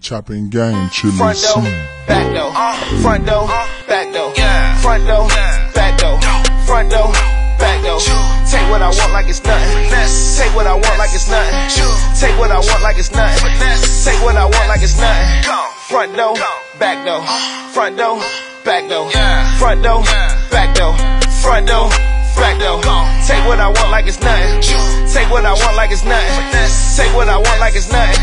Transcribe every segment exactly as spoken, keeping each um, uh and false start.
Chopping Game Chilly T V. Back door, front door, back door, front door, back door, front door, back door. Take what I want like it's nothing. Take what I want like it's nothing. Take what I want like it's nothing. Take what I want like it's nothing. Front door, back door, front door, back door, front door, back door, front door, back door. Take what I want like it's nothing. Take what I want like it's nothing. Take what I want like it's nothing.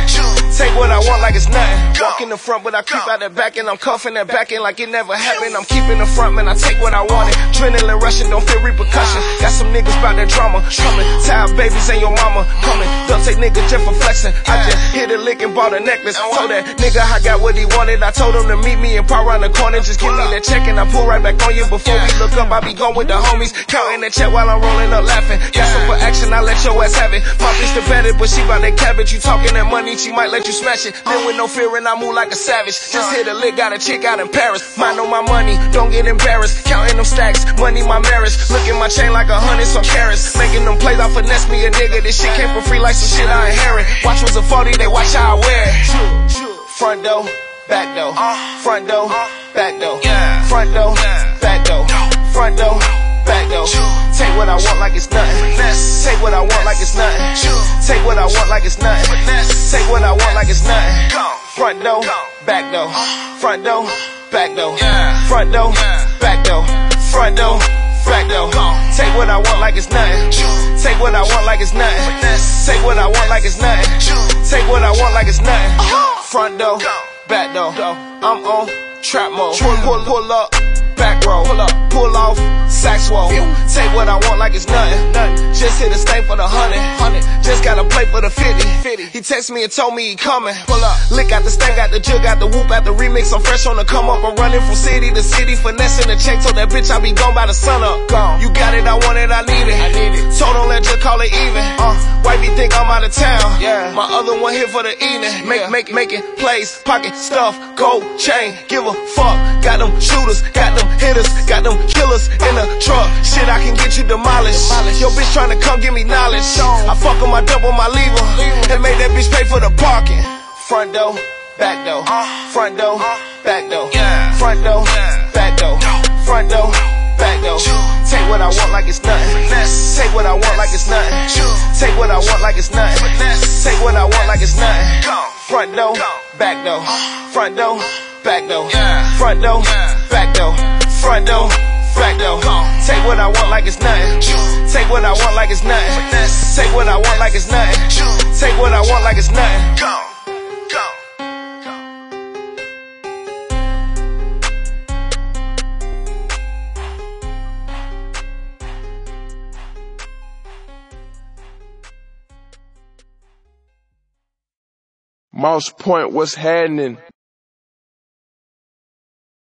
Take what I want like it's nothing. Walk in the front, but I creep out the back, and I'm coughing that back in like it never happened. I'm keeping the front, man, I take what I wanted. Adrenaline rushing, don't feel repercussions. Got some niggas bout that drama coming. Tired babies and your mama coming. Don't take niggas just for flexing. I just hit a lick and bought a necklace. Told that nigga I got what he wanted. I told him to meet me and pop around the corner. Just give me that check and I pull right back on you. Before we look up, I be going with the homies. Counting that check while I'm rolling up laughing. Got some for action, I let your ass have it. My bitch the better, but she bout that cabbage. You talking that money, she might let you smash it. Live with no fear and I move like a savage. Just hit a lick, got a chick out in Paris. Mind on my money, don't get embarrassed. Counting them stacks, money my marriage. Look at my chain like a hundred some carrots. Making them plays, I finesse me a nigga. This shit came for free like some shit I inherit. Watch was a forty, they watch how I wear it. Front door, back door, front door, back door, front door, back door, front door, back door. Take what I want like it's nothing. Take what I want like it's nothing. Take what I want like it's nothing. Take what I want like it's nothing. Front door, back door, front door, back door, front door, back door, front door, back door. Take what I want like it's nothing. Take what I want like it's nothing. Take what I want like it's nothing. Take what I want like it's nothing. Front door, back door. I'm on trap mode. Pull, pull up. Back row, pull up, pull off, sax roll. Take what I want like it's nothing. Nothing. Just hit a stain for the hundred. Hundred. Just gotta play for the fifty. Fifty. He texted me and told me he coming. Pull up, lick out the stain, got the jug, got the whoop, out the remix. I'm fresh on the come up. I'm running from city to city, finessing the check. Told that bitch I be gone by the sun up. Gone. You got it, I want it, I need it. I need it. Told on that jug, call it even. Uh, wifey think I'm out of town. Yeah. My other one here for the evening. Make, yeah. make, making plays, pocket stuff, gold chain, give a fuck. Got them shooters, got them hitters, got them killers in the truck. Shit, I can get you demolished. Yo, bitch tryna come give me knowledge. I fuck on my double, my lever, and made that bitch pay for the parking. Front door, back door, front door, back door, front door, back door, front door, back door. Take what I want like it's nothing. Take what I want like it's nothing. Take what I want like it's nothing. Take what I want like it's nothing. Front door, back door, front door, back door, front door, back door, front door, back door. Take what I want like it's nothing. Take what I want like it's nothing. Take what I want like it's nothing. Take what I want like it's nothing. Go, go. Moss Point, what's happening?